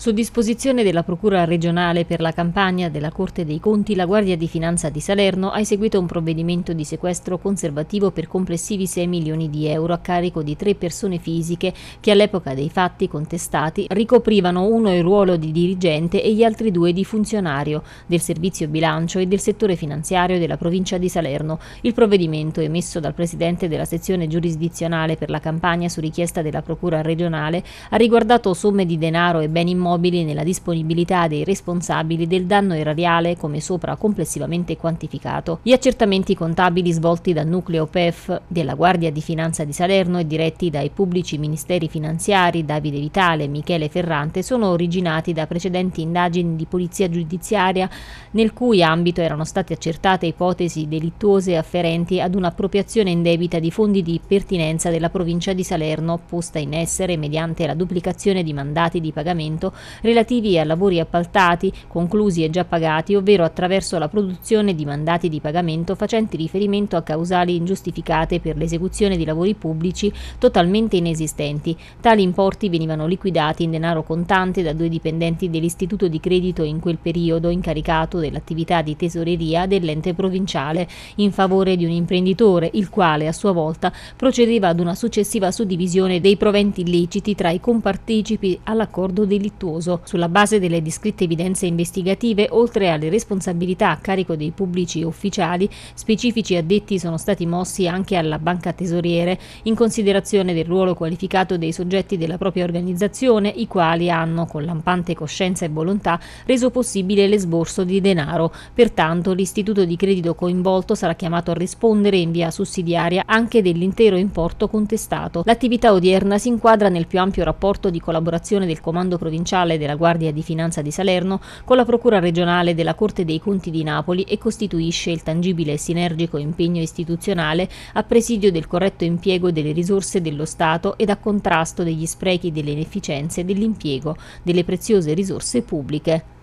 Su disposizione della Procura Regionale per la Campania della Corte dei Conti, la Guardia di Finanza di Salerno ha eseguito un provvedimento di sequestro conservativo per complessivi 6 milioni di euro a carico di 3 persone fisiche che all'epoca dei fatti contestati ricoprivano uno il ruolo di dirigente e gli altri due di funzionario del servizio bilancio e del settore finanziario della provincia di Salerno. Il provvedimento, emesso dal Presidente della sezione giurisdizionale per la Campania su richiesta della Procura Regionale, ha riguardato somme di denaro e beni immobili nella disponibilità dei responsabili del danno erariale come sopra complessivamente quantificato. Gli accertamenti contabili svolti dal nucleo PEF della Guardia di Finanza di Salerno e diretti dai pubblici ministeri finanziari Davide Vitale e Michele Ferrante sono originati da precedenti indagini di polizia giudiziaria nel cui ambito erano state accertate ipotesi delittuose afferenti ad un'appropriazione indebita di fondi di pertinenza della provincia di Salerno posta in essere mediante la duplicazione di mandati di pagamento relativi a lavori appaltati, conclusi e già pagati, ovvero attraverso la produzione di mandati di pagamento facenti riferimento a causali ingiustificate per l'esecuzione di lavori pubblici totalmente inesistenti. Tali importi venivano liquidati in denaro contante da 2 dipendenti dell'istituto di credito in quel periodo incaricato dell'attività di tesoreria dell'ente provinciale in favore di un imprenditore, il quale a sua volta procedeva ad una successiva suddivisione dei proventi illeciti tra i compartecipi all'accordo delittuoso. Sulla base delle descritte evidenze investigative, oltre alle responsabilità a carico dei pubblici ufficiali, specifici addetti sono stati mossi anche alla banca tesoriere, in considerazione del ruolo qualificato dei soggetti della propria organizzazione, i quali hanno, con lampante coscienza e volontà, reso possibile l'esborso di denaro. Pertanto, l'istituto di credito coinvolto sarà chiamato a rispondere in via sussidiaria anche dell'intero importo contestato. L'attività odierna si inquadra nel più ampio rapporto di collaborazione del Comando Provinciale della Guardia di Finanza di Salerno con la Procura Regionale della Corte dei Conti di Napoli e costituisce il tangibile e sinergico impegno istituzionale a presidio del corretto impiego delle risorse dello Stato ed a contrasto degli sprechi, delle inefficienze e dell'impiego delle preziose risorse pubbliche.